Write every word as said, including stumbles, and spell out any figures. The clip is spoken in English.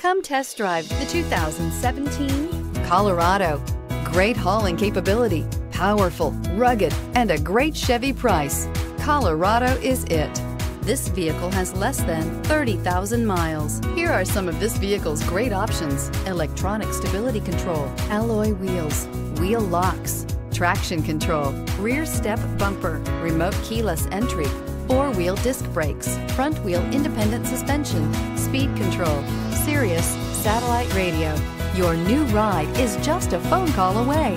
Come test drive the two thousand seventeen Colorado. Great hauling capability, powerful, rugged, and a great Chevy price. Colorado is it. This vehicle has less than thirty thousand miles. Here are some of this vehicle's great options: electronic stability control, alloy wheels, wheel locks, traction control, rear step bumper, remote keyless entry, four-wheel disc brakes, front-wheel independent suspension, speed control, Sirius Satellite Radio. Your new ride is just a phone call away.